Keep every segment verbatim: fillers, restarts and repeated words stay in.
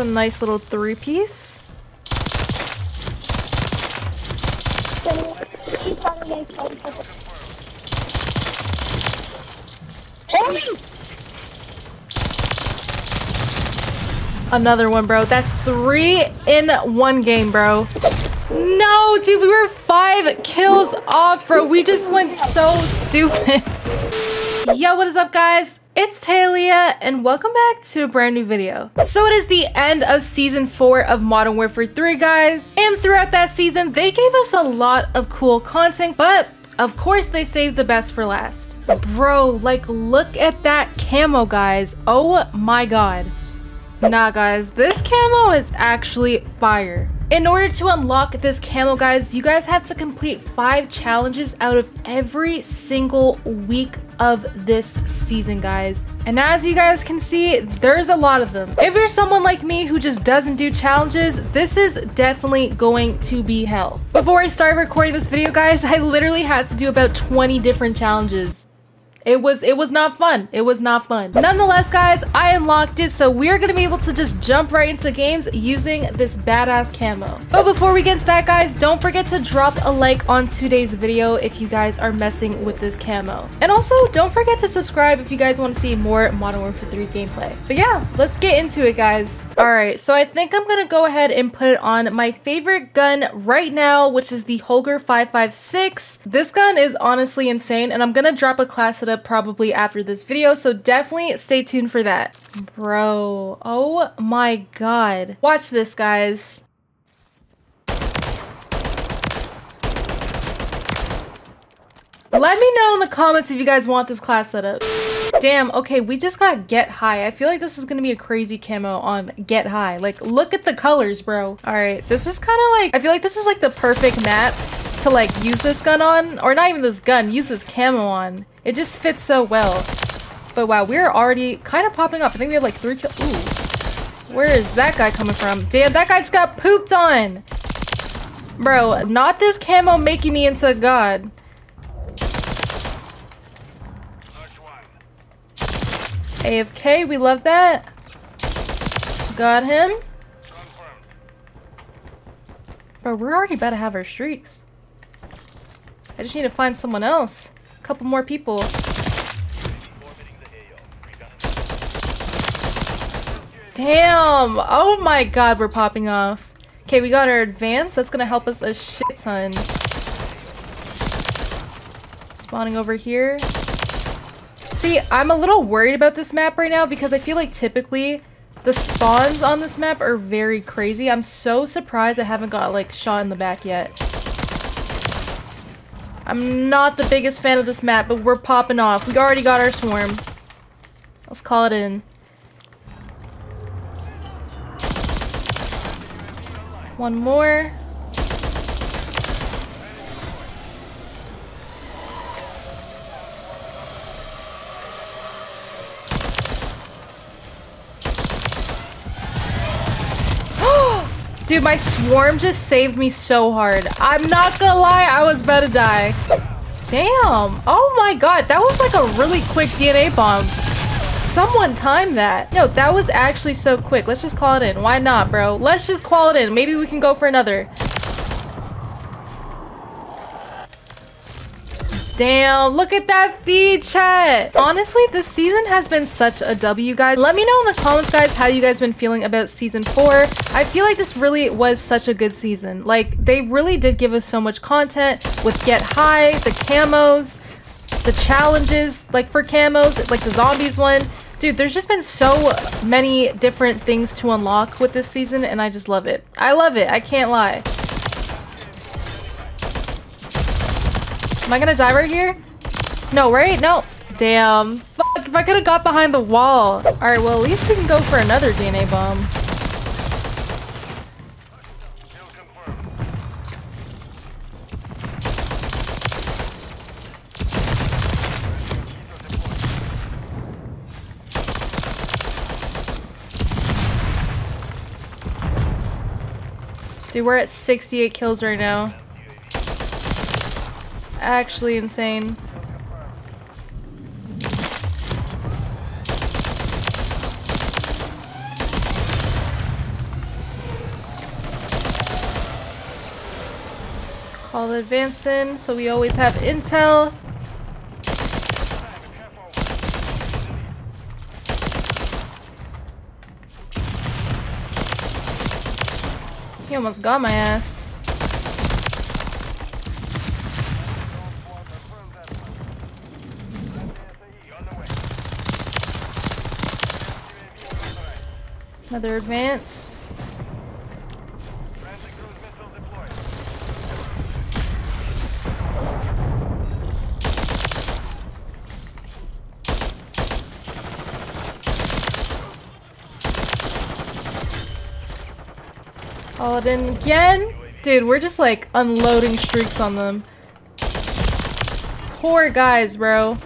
It's a nice little three-piece. Another one, bro. That's three in one game, bro. No, dude, we were five kills off, bro. We just went so stupid. Yo, what is up, guys? It's Talia, and welcome back to a brand new video. So it is the end of Season four of Modern Warfare three, guys. And throughout that season, they gave us a lot of cool content, but of course they saved the best for last. Bro, like, look at that camo, guys. Oh my god. Nah, guys, this camo is actually fire. In order to unlock this camo, guys, you guys have to complete five challenges out of every single week of this season, guys. And as you guys can see, there's a lot of them. If you're someone like me who just doesn't do challenges, this is definitely going to be hell. Before I started recording this video, guys, I literally had to do about twenty different challenges. It was it was not fun. It was not fun. Nonetheless, guys, I unlocked it, so we're gonna be able to just jump right into the games using this badass camo. But before we get into that, guys, don't forget to drop a like on today's video if you guys are messing with this camo. And also, don't forget to subscribe if you guys want to see more Modern Warfare three gameplay. But yeah, let's get into it, guys. Alright, so I think I'm gonna go ahead and put it on my favorite gun right now, which is the Holger five five six. This gun is honestly insane, and I'm gonna drop a class up probably after this video, so definitely stay tuned for that. Bro, oh my god. Watch this, guys. Let me know in the comments if you guys want this class setup. Damn, okay, we just got Get High. I feel like this is gonna be a crazy camo on Get High. Like, look at the colors, bro. Alright, this is kind of like, I feel like this is like the perfect map to like use this gun on, or not even this gun, use this camo on. It just fits so well. But wow, we're already kind of popping off. I think we have like three kills. Ooh, where is that guy coming from? Damn, that guy just got pooped on. Bro, not this camo making me into a god. A F K, we love that. Got him. Bro, we're already about to have our streaks. I just need to find someone else. A couple more people. Damn! Oh my god, we're popping off. Okay, we got our advance. That's gonna help us a shit ton. Spawning over here. See, I'm a little worried about this map right now because I feel like typically the spawns on this map are very crazy. I'm so surprised I haven't got like shot in the back yet. I'm not the biggest fan of this map, but we're popping off. We already got our swarm. Let's call it in. One more. Dude, my swarm just saved me so hard. I'm not gonna lie, I was about to die. Damn. Oh my god, that was like a really quick D N A bomb. Someone timed that. No, that was actually so quick. Let's just call it in. Why not, bro? Let's just call it in. Maybe we can go for another. Damn, look at that feed, chat. Honestly, this season has been such a W, guys. Let me know in the comments, guys, how you guys been feeling about season four. I feel like this really was such a good season. Like, they really did give us so much content with Get High, the camos, the challenges, like for camos, like the zombies one. Dude, there's just been so many different things to unlock with this season, and I just love it. I love it, I can't lie. Am I gonna die right here? No, right? No. Damn. Fuck, if I could've got behind the wall. Alright, well, at least we can go for another D N A bomb. Dude, we're at sixty-eight kills right now. Actually insane. All advancing, so we always have intel. He almost got my ass. Another advance. All in again. Dude, we're just like unloading streaks on them. Poor guys, bro.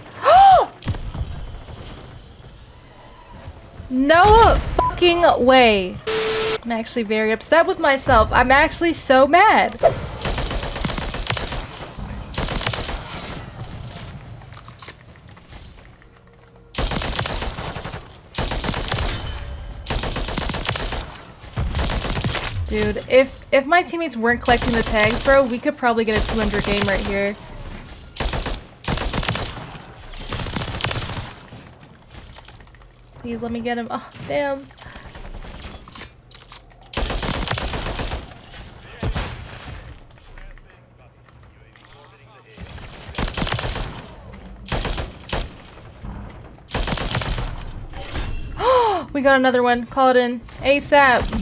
No fucking way. I'm actually very upset with myself. I'm actually so mad. Dude, if if my teammates weren't collecting the tags, bro, we could probably get a two hundred game right here. Please let me get him. Oh, damn. We got another one. Call it in ASAP.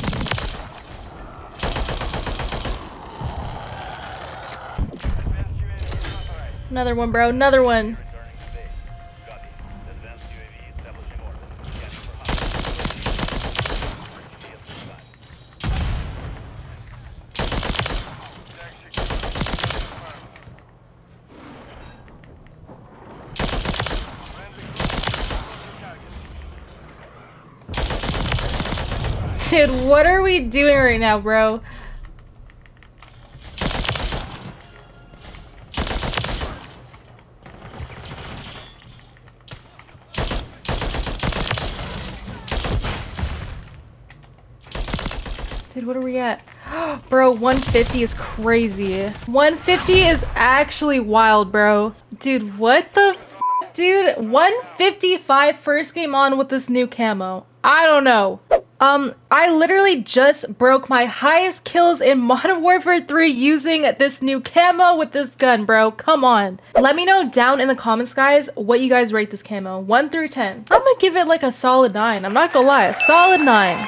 Another one, bro. Another one. Dude, what are we doing right now, bro? Dude, what are we at? Bro, one fifty is crazy. one fifty is actually wild, bro. Dude, what the f? Dude, one fifty-five first game on with this new camo. I don't know. Um, I literally just broke my highest kills in Modern Warfare three using this new camo with this gun, bro. Come on. Let me know down in the comments, guys, what you guys rate this camo. one through ten. I'm gonna give it like a solid nine. I'm not gonna lie. A solid nine.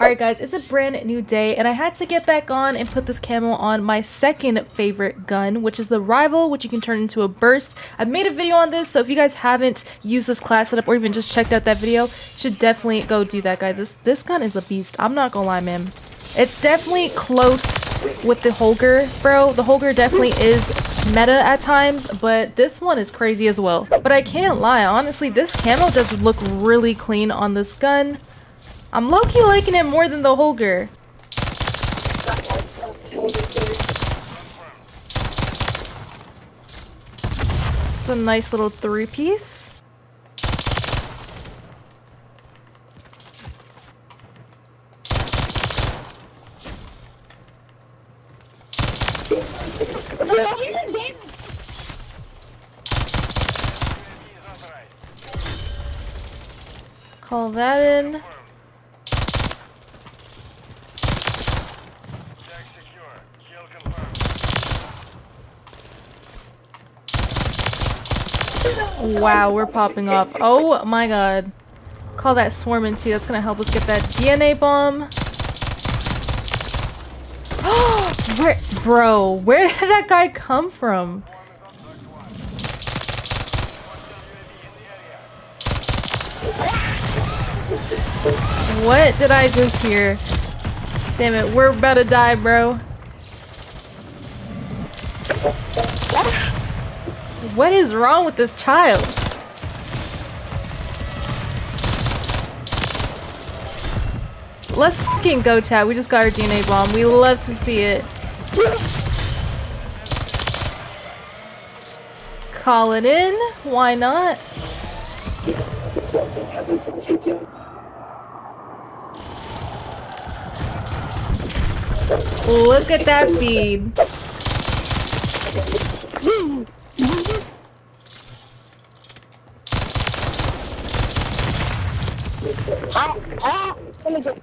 Alright guys, it's a brand new day and I had to get back on and put this camo on my second favorite gun, which is the Rival, which you can turn into a burst. I made a video on this, so if you guys haven't used this class setup or even just checked out that video, you should definitely go do that, guys. This this gun is a beast. I'm not gonna lie, man. It's definitely close with the Holger, bro. The Holger definitely is meta at times, but this one is crazy as well. But I can't lie, honestly, this camo does look really clean on this gun. I'm low-key liking it more than the Holger. It's a nice little three-piece. Call that in. Wow, we're popping off. Oh my god. Call that swarm in too. That's gonna help us get that D N A bomb. Where, bro, where did that guy come from? What did I just hear? Damn it, we're about to die, bro. What is wrong with this child? Let's fucking go, chat. We just got our D N A bomb. We love to see it. Call it in. Why not? Look at that feed. Ah, ah, let me go.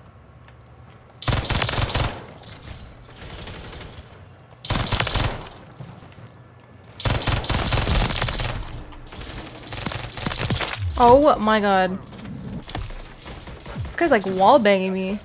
Oh my god. This guy's like wall banging me.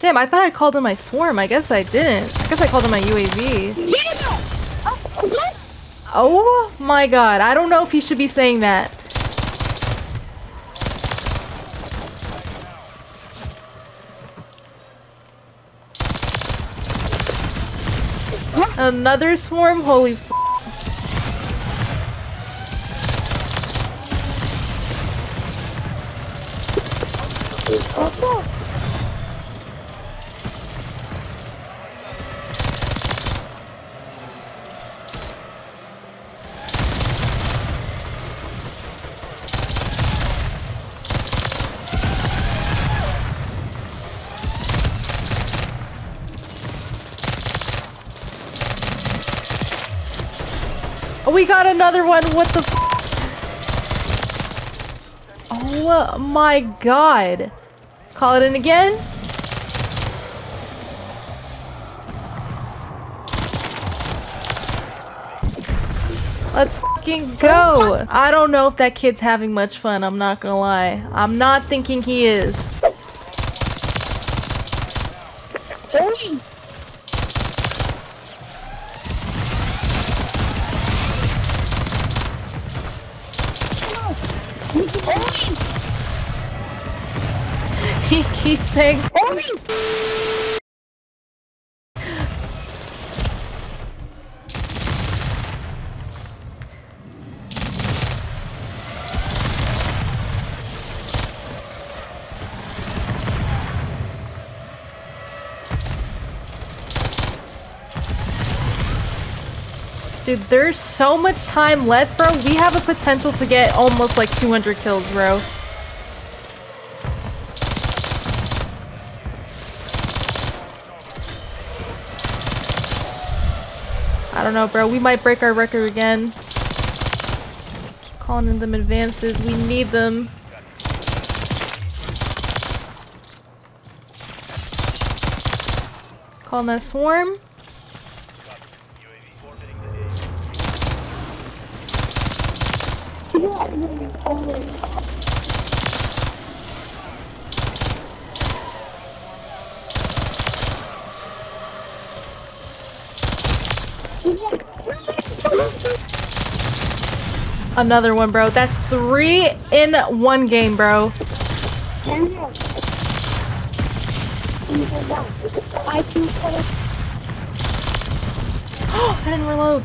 Damn, I thought I called in my swarm. I guess I didn't. I guess I called in my U A V. Oh my god. I don't know if he should be saying that. Another swarm? Holy f***. Oh, we got another one. What the f? Oh my god. Call it in again. Let's fucking go. I don't know if that kid's having much fun. I'm not gonna lie. I'm not thinking he is. He keeps saying, oh. Dude, there's so much time left, bro. We have a potential to get almost like two hundred kills, bro. I don't know, bro. We might break our record again. Keep calling in them advances. We need them. Call that swarm. Another one, bro. That's three in one game, bro. I didn't reload.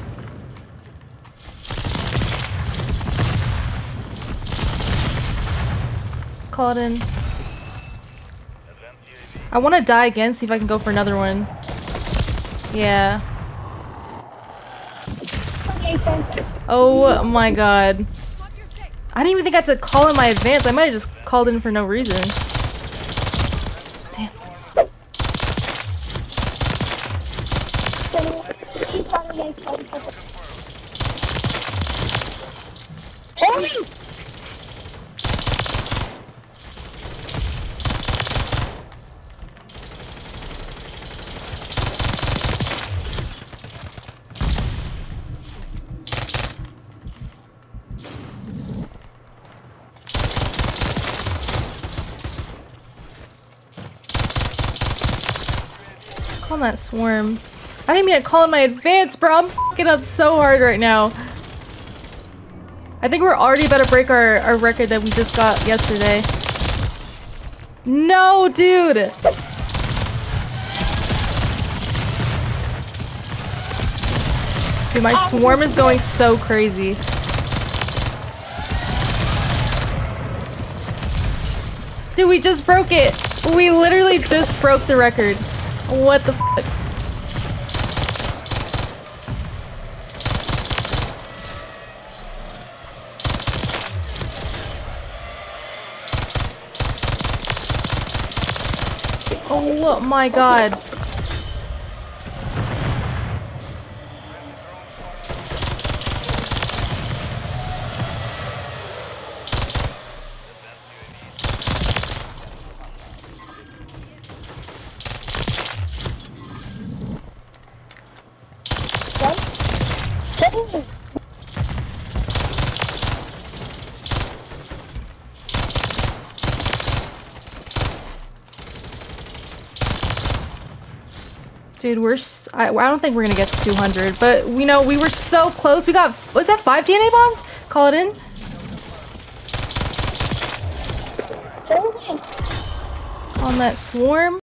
Let's call it in. I want to die again, see if I can go for another one. Yeah. Oh my god. I didn't even think I had to call in my advance. I might have just called in for no reason. Damn. Call that swarm. I didn't mean to call in my advance, bro. I'm fucking up so hard right now. I think we're already about to break our, our record that we just got yesterday. No, dude! Dude, my swarm is going so crazy. Dude, we just broke it. We literally just broke the record. What the fuck? Oh my god. Dude, we're s I, I don't think we're gonna get to two hundred, but we know we were so close. We got, was that five D N A bombs? Call it in. On that swarm.